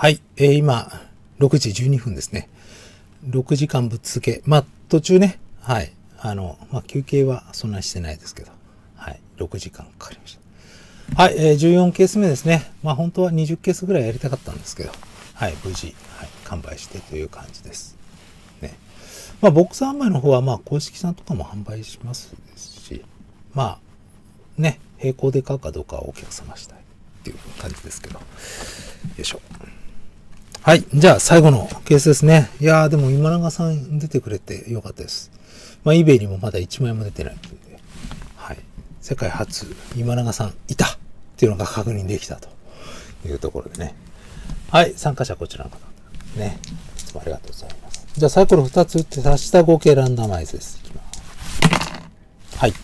はい、今、6時12分ですね。6時間ぶっ続け。まあ、途中ね、はい。まあ、休憩はそんなにしてないですけど、はい。6時間かかりました。はい、14ケース目ですね。まあ、本当は20ケースぐらいやりたかったんですけど、はい、無事、はい、完売してという感じです。ね。まあ、ボックス販売の方は、まあ、公式さんとかも販売しますし、まあ、ね、並行で買うかどうかはお客様次第っていう感じですけど、よいしょ。はい。じゃあ、最後のケースですね。いやー、でも今永さん出てくれてよかったです。まあ、eBay にもまだ1枚も出てないんで、はい。世界初、今永さんいたっていうのが確認できたというところでね。はい。参加者こちらの方ね。いつもありがとうございます。じゃあ、サイコロ2つ打って足した合計ランダマイズです。はい。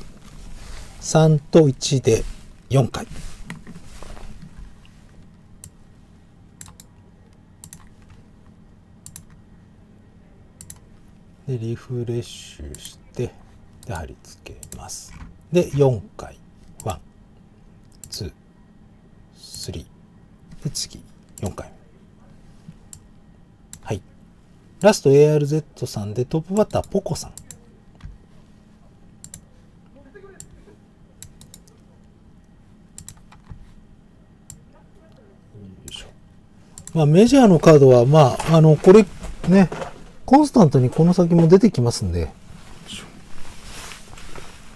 3と1で4回。で、リフレッシュして、で、貼り付けます。で、4回。1、2、3。で、次、4回。はい。ラスト ARZ さんで、トップバッター、ポコさん。まあ、メジャーのカードは、まあ、これ、ね、コンスタントにこの先も出てきますんで。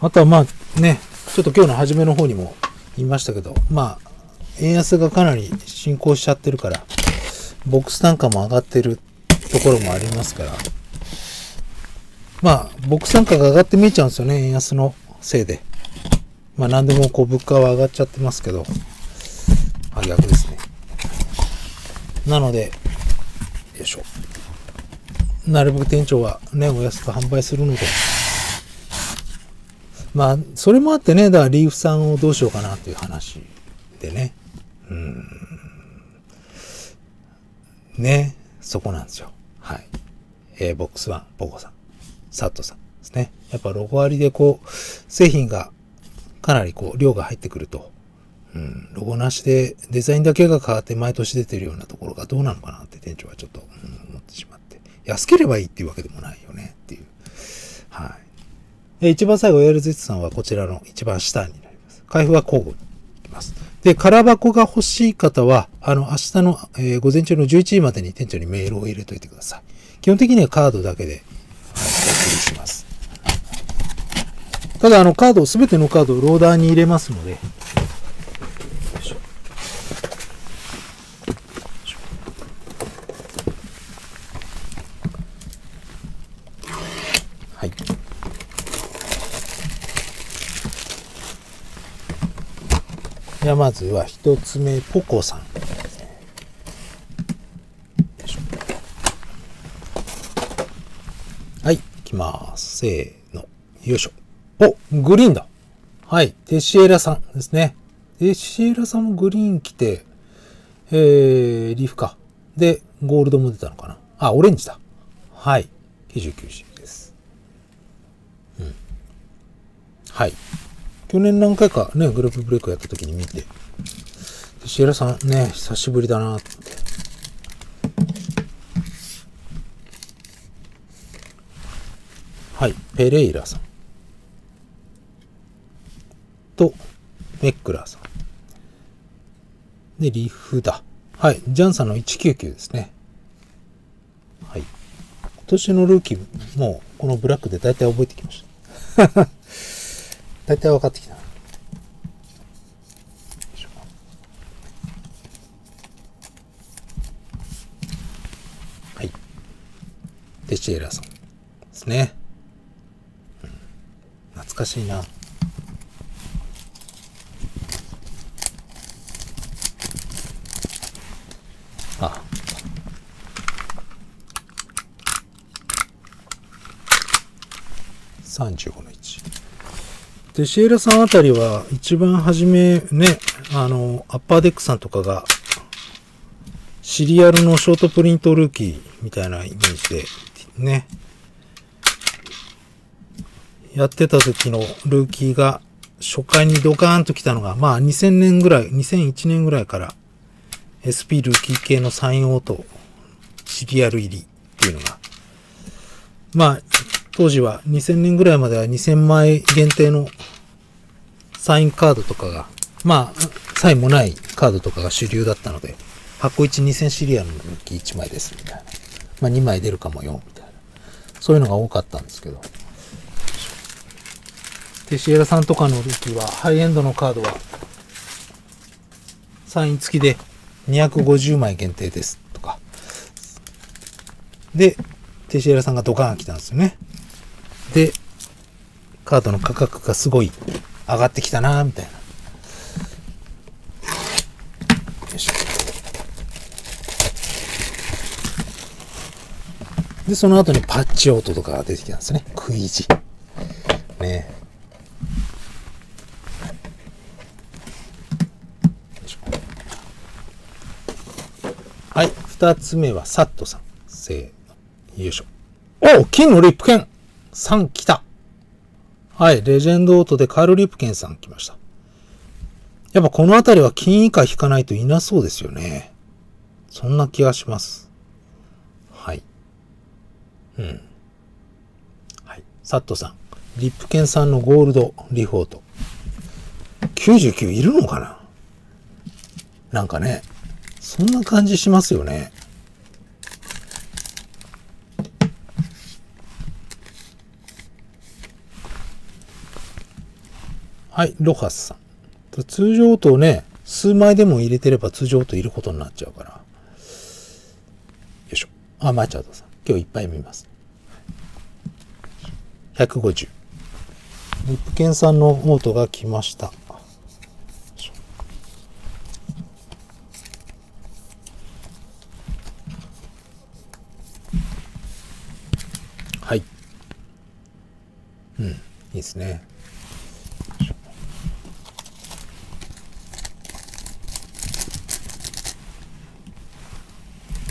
あとはまあね、ちょっと今日の初めの方にも言いましたけど、まあ、円安がかなり進行しちゃってるから、ボックス単価も上がってるところもありますから、まあ、ボックス単価が上がって見えちゃうんですよね、円安のせいで。まあ、なんでもこう物価は上がっちゃってますけど、あ、逆ですね。なので、よいしょ。なるべく店長はね、お安く販売するので。まあ、それもあってね、だからリーフさんをどうしようかなっていう話でね。ね、そこなんですよ。はい。ボックスワン、ポコさん、サットさんですね。やっぱ6割でこう、製品がかなりこう、量が入ってくると、ロゴなしでデザインだけが変わって毎年出てるようなところがどうなのかなって店長はちょっと、思ってしまって。安ければいいっていうわけでもないよねっていう。はい。一番最後、LZ さんはこちらの一番下になります。開封は交互にいきます。で、空箱が欲しい方は、明日の、午前中の11時までに店長にメールを入れといてください。基本的にはカードだけで、はい、お送りします。ただ、カード、すべてのカードをローダーに入れますので、はい。じゃあ、まずは一つ目、ポコさん。はい、いきます。せーの。よいしょ。お、グリーンだ。はい、テシエラさんですね。テシエラさんもグリーン来て、リーフか。で、ゴールドも出たのかな。あ、オレンジだ。はい、99Cです。はい。去年何回かね、グループブレイクやった時に見て、シエラさんね、久しぶりだなって。はい。ペレイラさん。と、メックラーさん。で、リフだ。はい。ジャンさんの199ですね。はい。今年のルーキーも、このブラックで大体覚えてきました。大体分かってきた。はい。テシエラさんですね。懐かしいな。あ。35の1。テシエラさんあたりは一番初めね、アッパーデックさんとかがシリアルのショートプリントルーキーみたいなイメージでね、やってた時のルーキーが初回にドカーンと来たのが、まあ2000年ぐらい、2001年ぐらいから SP ルーキー系の3オートシリアル入りっていうのが、まあ、当時は2000年ぐらいまでは2000枚限定のサインカードとかが、まあ、サインもないカードとかが主流だったので、箱1、2000シリアルのルーキー1枚ですみたいな。まあ、2枚出るかもよ、みたいな。そういうのが多かったんですけど。テシエラさんとかのルーキーは、ハイエンドのカードは、サイン付きで250枚限定です、とか。で、テシエラさんがドカーン来たんですよね。で、カードの価格がすごい上がってきたな、みたいな。で、その後にパッチオートとかが出てきたんですね。食い意地。ねえ。はい。二つ目は、サットさん。せーの。よいしょ。お！金のリップ券！ 3 来た。はい。レジェンドオートでカール・リップケンさん来ました。やっぱこのあたりは金以下引かないといなそうですよね。そんな気がします。はい。うん。はい。サットさん。リップケンさんのゴールドリフォート。99いるのかな？なんかね。そんな感じしますよね。はい、ロハスさん。通常音をね、数枚でも入れてれば通常音いることになっちゃうから。よいしょ。あ、マイチャードさん。今日いっぱい見ます。150。リップケンさんの音が来ました。はい。うん、いいですね。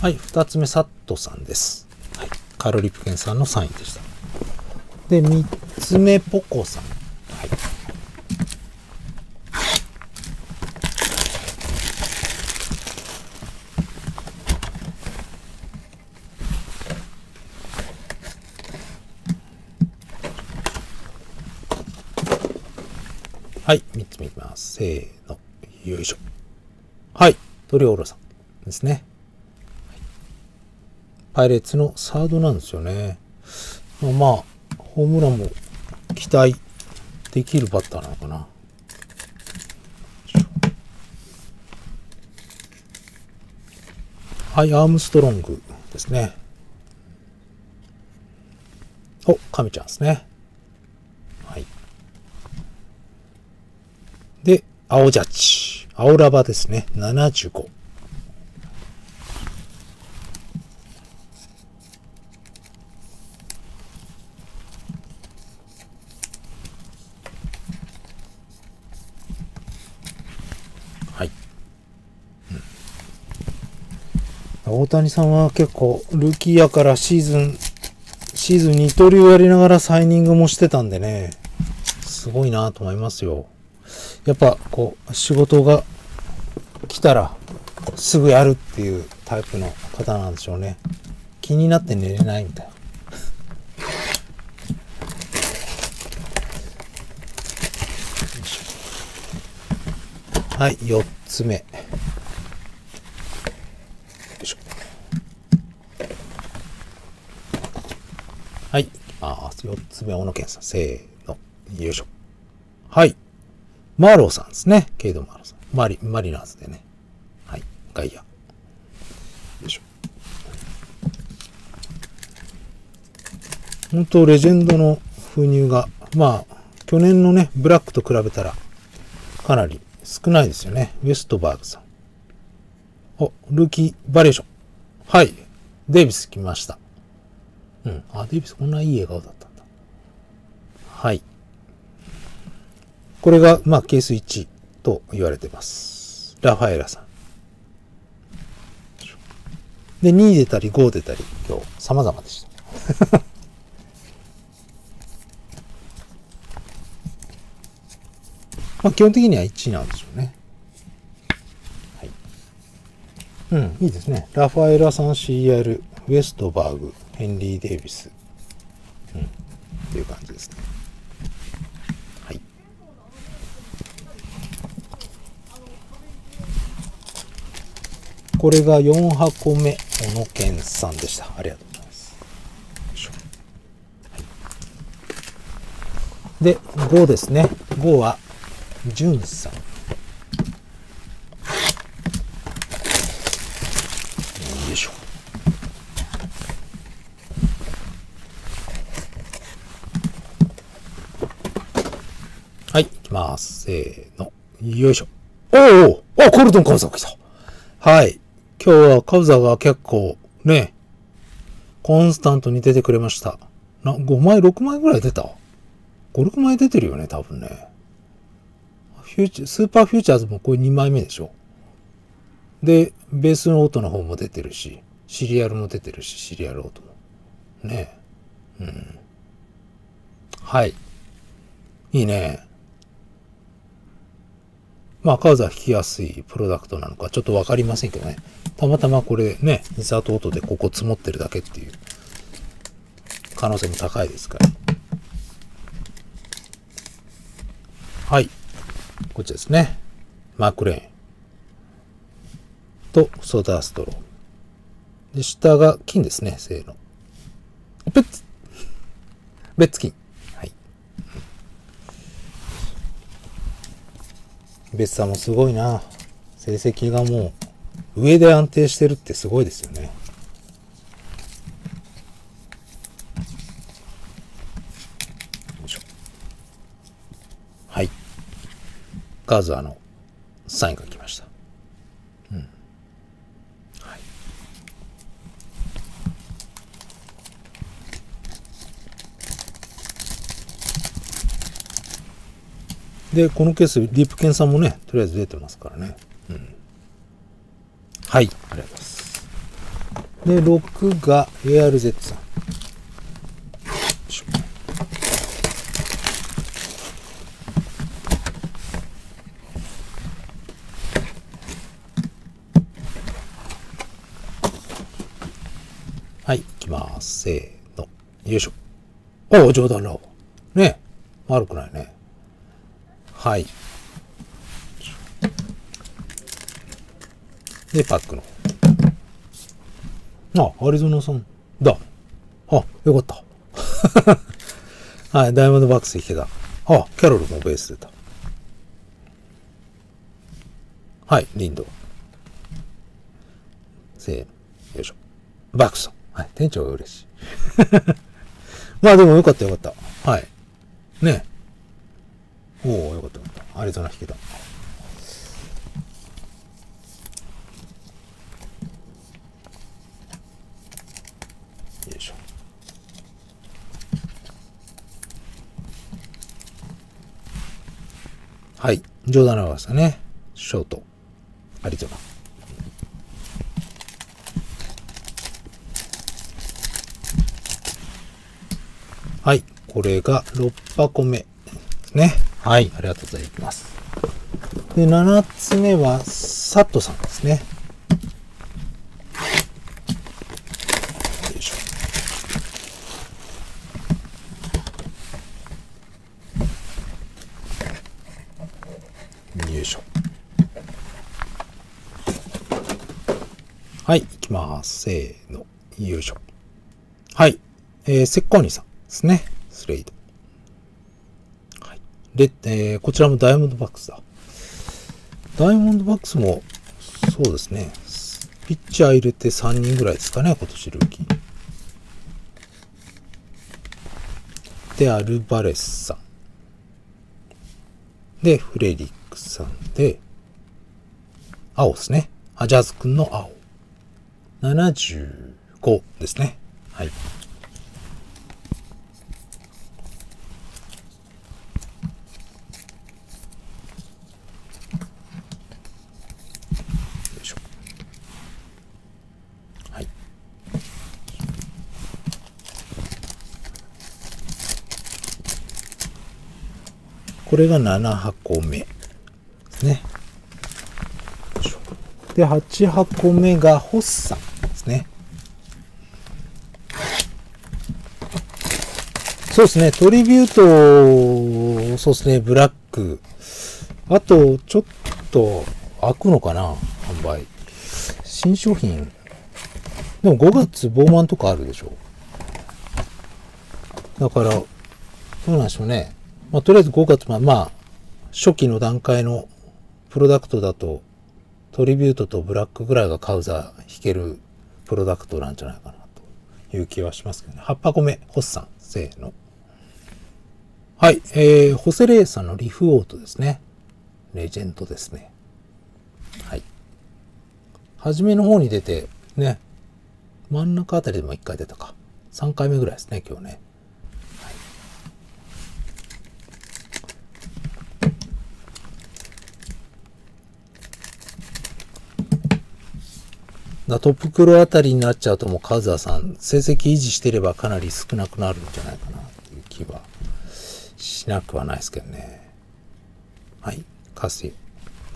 はい、二つ目、サットさんです。はい、カール・リプケンさんのサインでした。で、三つ目、ポコさん。はい。はい、3つ目いきます。せーの。よいしょ。はい、トリオーロさんですね。パイレーツのサードなんですよね。まあ、ホームランも期待できるバッターなのかな。はい、アームストロングですね。お、カミちゃんですね。で、青ジャッジ。青ラバですね。75。はい、うん。大谷さんは結構、ルーキーやからシーズン二刀流やりながらサイニングもしてたんでね、すごいなと思いますよ。やっぱこう仕事が来たらすぐやるっていうタイプの方なんでしょうね。気になって寝れないみたいな。はい、4つ目。よいしょ。はい、あ、4つ目、小野健さん。せーの。よいしょ。はい。マーローさんですね。ケイド・マーローさん。マリナーズでね。はい。ガイア。よいしょ。本当レジェンドの封入が、まあ、去年のね、ブラックと比べたら、かなり少ないですよね。ウェストバーグさん。お、ルーキーバリエーション。はい。デイビス来ました。うん。あ、デイビスこんないい笑顔だったんだ。はい。これが、まあ、ケース1と言われてます。ラファエラさん。で、2出たり5出たり、今日、様々でした。まあ、基本的には1なんでしょうね。はい。うん、いいですね。ラファエラさん CR、ウェストバーグ、ヘンリー・デイビス。うん。っていう感じですね。はい。これが4箱目、小野健さんでした。ありがとうございます。よいしょ。はい、で、5ですね。5は、じゅんさん。はい、いきます。せーの。よいしょ。おお、あ、コルトンカウザーが来た。はい。今日はカウザーが結構、ね、コンスタントに出てくれました。5枚、6枚ぐらい出た ?5、6枚出てるよね、多分ね。スーパーフューチャーズもこれ2枚目でしょ。で、ベースの音の方も出てるし、シリアルも出てるし、シリアル音も。ねえ。うん。はい。いいね。まあ、カウザー弾きやすいプロダクトなのか、ちょっとわかりませんけどね。たまたまこれね、インサート音でここ積もってるだけっていう可能性も高いですから。はい。こっちですね。マクレーン。と、ソダーストロー。で、下が金ですね。せーの。ペッツレッツ金。はい。ベッツさんもすごいな。成績がもう、上で安定してるってすごいですよね。カウザーのサインが来ました。うん。はい。で、このケース、ディープケンさんもね、とりあえず出てますからね。うん。はい、ありがとうございます。で、6が ARZ さん。はい、いきます。せーの。よいしょ。おお、ジョーダン・ラオ。ねえ。悪くないね。はい。で、パックの。あ、アリゾナさんだ。あ、よかった。はい、ダイヤモンドバックス弾けた。あ、キャロルもベース出た。はい、リンド。せーの。よいしょ。バックス。はい、店長が嬉しい。まあでもよかったよかった。はい。ねえ。おお、よかったよかった。アリゾナ弾けた。よいしょ。はい。ジョーダン・ラワーさんね。ショート。アリゾナ。はい。これが6箱目ですね。はい。ありがとうございます。で、7つ目は、サットさんですね。よいしょ。よいしょ。はい。いきます。せーの。よいしょ。はい。セッコーニさん。ですね。スレイド。はい。で、こちらもダイヤモンドバックスだ。ダイヤモンドバックスも、そうですね。ピッチャー入れて3人ぐらいですかね、今年ルーキー。で、アルバレスさん。で、フレリックさんで、青ですね。アジャズ君の青。75ですね。はい。これが7箱目ですね。で、8箱目がホッサンですね。そうですね、トリビュート、そうですね、ブラック。あと、ちょっと開くのかな、販売。新商品。でも5月、ボーマンとかあるでしょ。だから、どうなんでしょうね。まあ、とりあえず5月、まあ、初期の段階のプロダクトだと、トリビュートとブラックぐらいがカウザー引けるプロダクトなんじゃないかなという気はしますけどね。8箱目、ホッサン、せーの。はい、ホセレーさんのリフオートですね。レジェンドですね。はい。初めの方に出て、ね、真ん中あたりでも1回出たか。3回目ぐらいですね、今日ね。トップクロあたりになっちゃうともうカズアさん、成績維持してればかなり少なくなるんじゃないかなという気はしなくはないですけどね。はい。カステ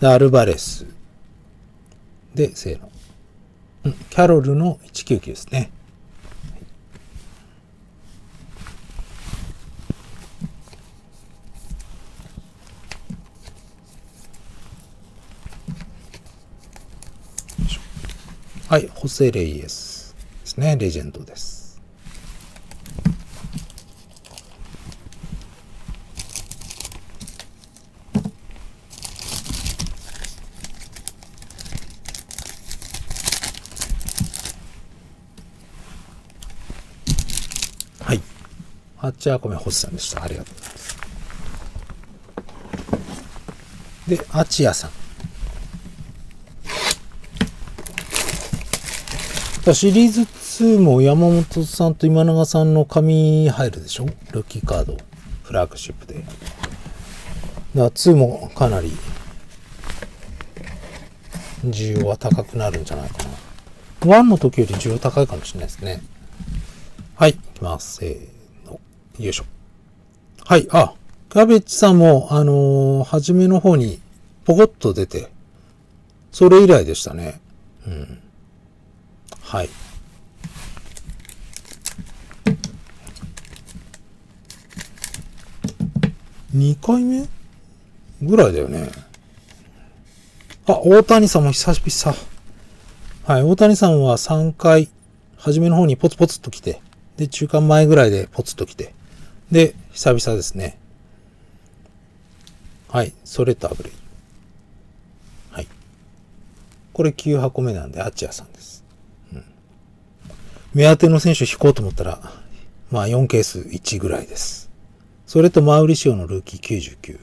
ィで、アルバレス。で、セイロ。キャロルの199ですね。はい、ホセレイエスですね、レジェンドです。はい、8箱目、ホセさんでした。ありがとうございます。で、アチアさん。シリーズ2も山本さんと今永さんの紙入るでしょ、ルッキーカード、フラッグシップで。だから2もかなり需要は高くなるんじゃないかな。1の時より需要高いかもしれないですね。はい、いきます。せーの。よいしょ。はい、あ、キャベツさんも、初めの方にポコッと出て、それ以来でしたね。うん。はい。2回目ぐらいだよね。あ、大谷さんも久々。はい、大谷さんは3回、初めの方にポツポツと来て、で、中間前ぐらいでポツと来て、で、久々ですね。はい、ソレタブレイ。はい。これ9箱目なんで、アチアさんです。目当ての選手引こうと思ったら、まあ4ケース1ぐらいです。それとマウリシオのルーキー99。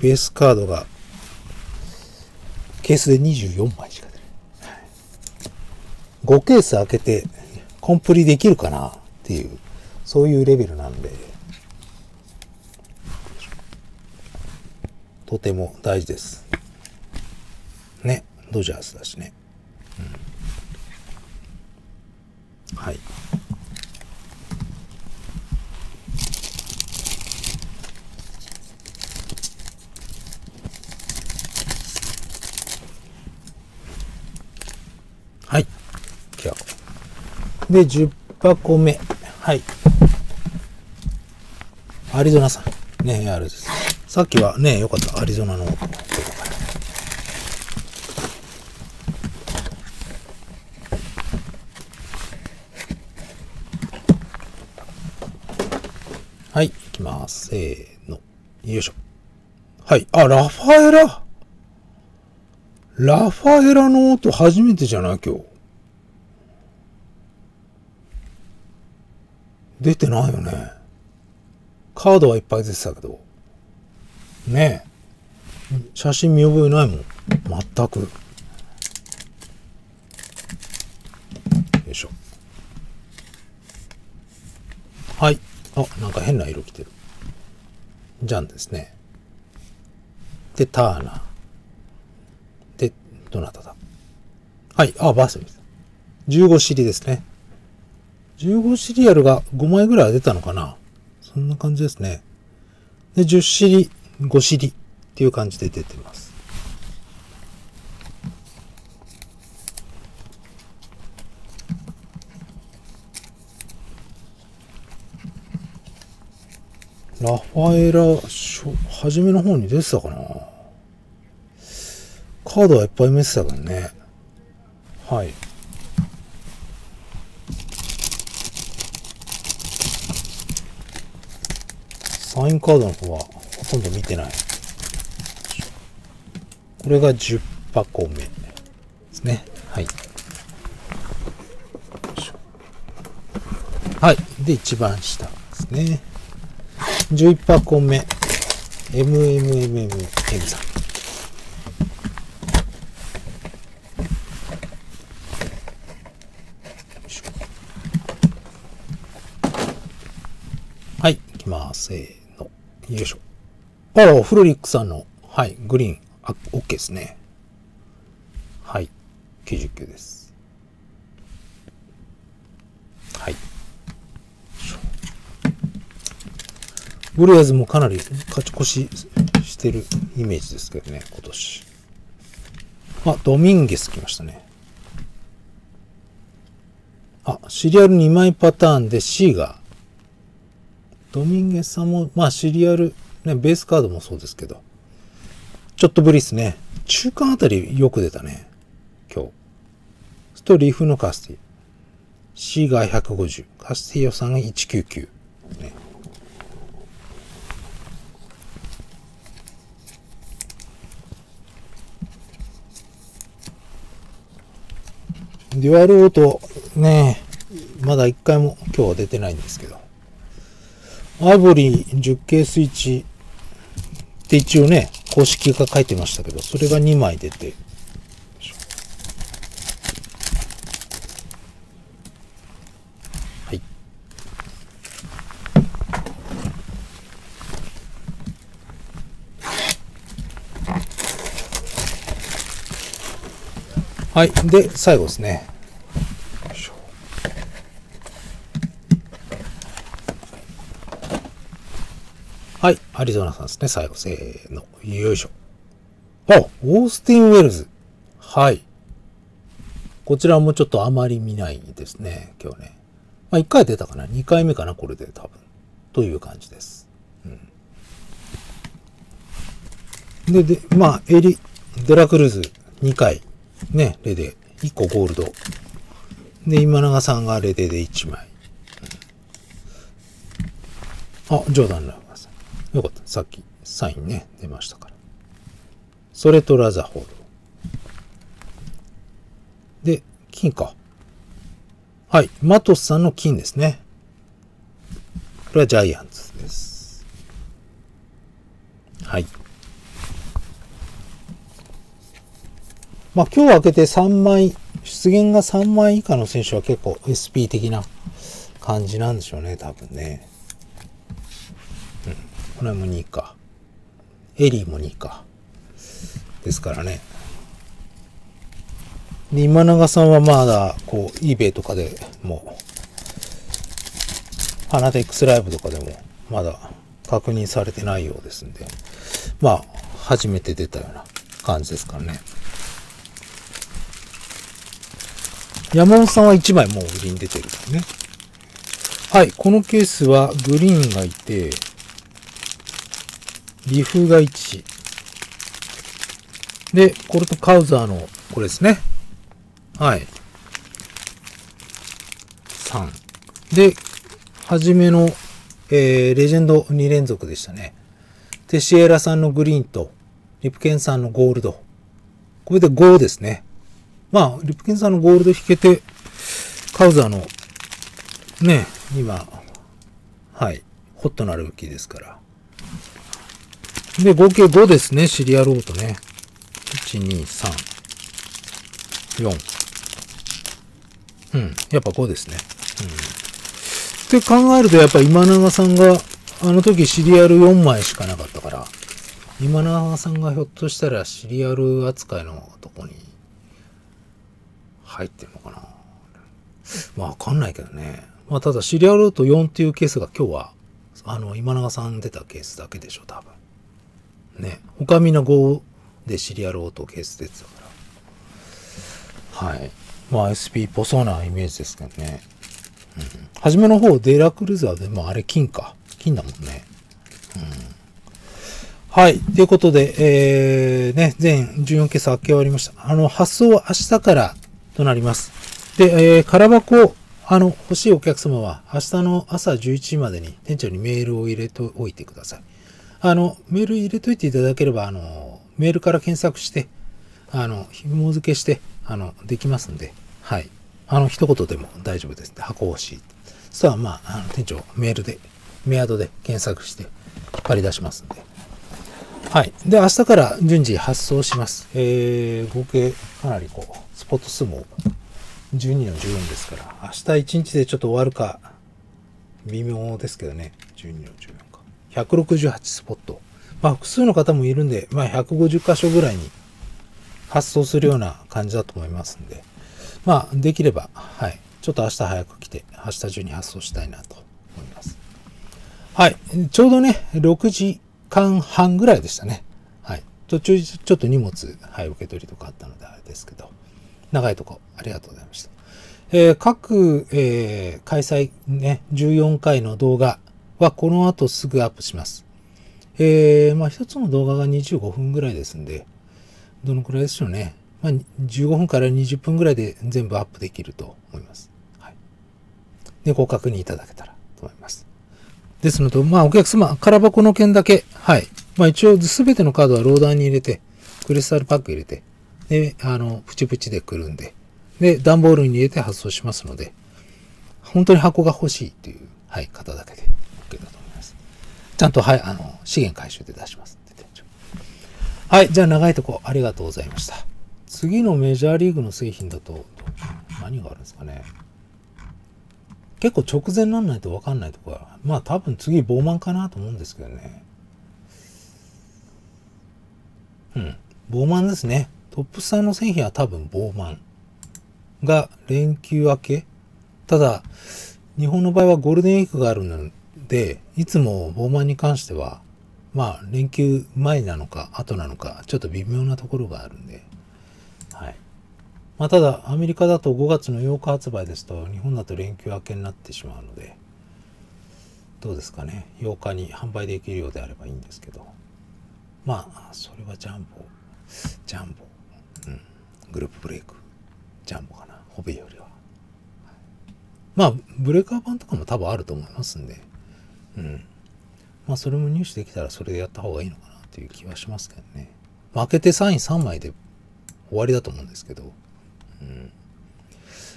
ベースカードが、ケースで24枚しか出ない。5ケース開けて、コンプリできるかなっていう、そういうレベルなんで、とても大事です。ね、ドジャースだしね。うんはい。はい。で、10箱目。はい。アリゾナさん。ね、あれです。さっきはね、よかった。アリゾナの。はい、いきます。せーの。よいしょ。はい。あ、ラファエラ。ラファエラの音初めてじゃない今日。出てないよね。カードはいっぱい出てたけど。ねえ。写真見覚えないもん。全く。よいしょ。はい。あ、なんか変な色きてる。ジャンですね。で、ターナー。で、どなただはい、あ、バースミス。15シリですね。15シリアルが5枚ぐらい出たのかなそんな感じですね。で、10シリ、5シリっていう感じで出てます。ラファエラ、初めの方に出てたかな。カードはいっぱい見てたけどね。はい。サインカードの方はほとんど見てない。これが10箱目ですね。はい。はい。で、一番下ですね。11箱目、MMMMM さん。はい、いきます。せーの。よいしょ。あら、フロリックさんの、はい、グリーン、あ、OK ですね。はい、99です。はい。ブルーアーズもかなり勝ち越ししてるイメージですけどね、今年。あ、ドミンゲス来ましたね。あ、シリアル2枚パターンで C が。ドミンゲスさんも、まあシリアル、ね、ベースカードもそうですけど、ちょっとぶりですね。中間あたりよく出たね、今日。ストーリーフのカスティ。C が150、カスティ予算が199。ね、デュアルオートね、まだ一回も今日は出てないんですけど。アイボリー 10K スイッチって一応ね、公式が書いてましたけど、それが2枚出て。はい。はい。で、最後ですね。はい。アリゾナさんですね。最後。せーの。よいしょ。あ、オースティン・ウェルズ。はい。こちらもちょっとあまり見ないですね。今日ね。まあ、1回出たかな。2回目かな。これで多分。という感じです。うん、で、まあ、エリ・デラクルーズ2回。ね、レデー。1個ゴールド。で、今永さんがレデーで1枚。うん、あ、ジョーダン・ラブさん。よかった。さっきサインね、出ましたから。それとラザホール。で、金か。はい。マトスさんの金ですね。これはジャイアンツです。はい。まあ今日開けて3枚、出現が3枚以下の選手は結構 SP 的な感じなんでしょうね、多分ね。うん。これも2か。エリーも2か。ですからね。で、今永さんはまだ、こう、eBay とかでも、パナテックスライブとかでも、まだ確認されてないようですんで、まあ、初めて出たような感じですからね。山本さんは1枚もう売りに出てるからね。はい。このケースはグリーンがいて、リフが1。で、これとカウザーのこれですね。はい。3。で、初めの、レジェンド2連続でしたね。テシエラさんのグリーンと、リプケンさんのゴールド。これで5ですね。まあ、リプケンさんのゴールド引けて、カウザーの、ね、今、はい、ホットなルーキーですから。で、合計5ですね、シリアルオートね。1、2、3、4。うん、やっぱ5ですね。うん。って考えると、やっぱ今永さんが、あの時シリアル4枚しかなかったから、今永さんがひょっとしたらシリアル扱いのとこに、入ってるのかな。まあ、わかんないけどね。まあ、ただ、シリアルオート4っていうケースが今日は、今永さん出たケースだけでしょ、多分。ね。他みんな5でシリアルオートケース出てたから。はい。まあ、SP っぽそうなイメージですけどね。うん。初めの方、デラクルーザーで、まあ、あれ金か。金だもんね。はい。ということで、ね、全14ケース開け終わりました。発送は明日からとなります。で、空箱、欲しいお客様は、明日の朝11時までに店長にメールを入れておいてください。メール入れといていただければ、メールから検索して、紐付けして、できますんで、はい。一言でも大丈夫です。箱欲しい。そしたら、まあ、店長、メールで、メアドで検索して、引っ張り出しますんで。はい。で、明日から順次発送します。合計かなりスポット数も12/14ですから、明日1日でちょっと終わるか、微妙ですけどね。12/14か。168スポット。まあ、複数の方もいるんで、まあ、150箇所ぐらいに発送するような感じだと思いますんで、まあ、できれば、はい。ちょっと明日早く来て、明日中に発送したいなと思います。はい。ちょうどね、6時間半ぐらいでしたね。はい。途中、ちょっと荷物、はい、受け取りとかあったので、あれですけど、長いとこ、ありがとうございました。各、開催ね、14回の動画は、この後すぐアップします。まあ、一つの動画が25分ぐらいですんで、どのくらいでしょうね。まあ、15分から20分ぐらいで全部アップできると思います。はい。で、ご確認いただけたらと思います。ですので、まあ、お客様、空箱の件だけ、はい。まあ、一応、すべてのカードはローダーに入れて、クリスタルパック入れて、で、プチプチでくるんで、で、段ボールに入れて発送しますので、本当に箱が欲しいという、はい、方だけで OK だと思います。ちゃんと、はい、資源回収で出しますって。はい、じゃあ、長いとこ、ありがとうございました。次のメジャーリーグの製品だと、何があるんですかね。結構直前になんないと分かんないとか、まあ多分次ボーマンかなと思うんですけどね。うん。ボーマンですね。トップスターの製品は多分ボーマンが連休明け。ただ、日本の場合はゴールデンウィークがあるので、いつもボーマンに関しては、まあ連休前なのか後なのか、ちょっと微妙なところがあるんで。はい。まあ、ただ、アメリカだと5月の8日発売ですと、日本だと連休明けになってしまうので、どうですかね。8日に販売できるようであればいいんですけど。まあ、それはジャンボ。うん。グループブレイク。ジャンボかな。ホビーよりは。まあ、ブレーカー版とかも多分あると思いますんで、うん。まあ、それも入手できたらそれでやった方がいいのかなという気はしますけどね。まあ、開けてサイン3枚で終わりだと思うんですけど、うん、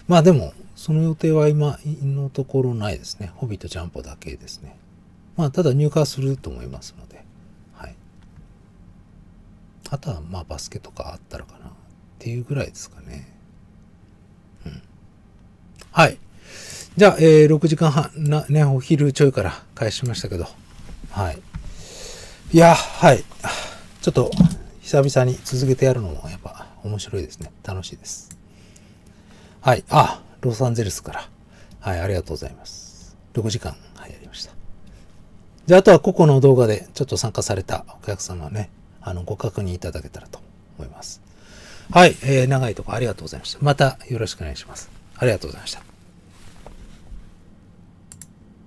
まあでも、その予定は今のところないですね。ホビーとジャンボだけですね。まあ、ただ入荷すると思いますので。はい。あとは、まあ、バスケとかあったらかな。っていうぐらいですかね。うん。はい。じゃあ、6時間半、ね、お昼ちょいから開始しましたけど。はい。いや、はい。ちょっと、久々に続けてやるのも、やっぱ、面白いですね。楽しいです。はい。あ、ロサンゼルスから。はい、ありがとうございます。6時間、はい、やりました。じゃあ、あとは個々の動画でちょっと参加されたお客様はね、ご確認いただけたらと思います。はい、長いとこありがとうございました。またよろしくお願いします。ありがとうございました。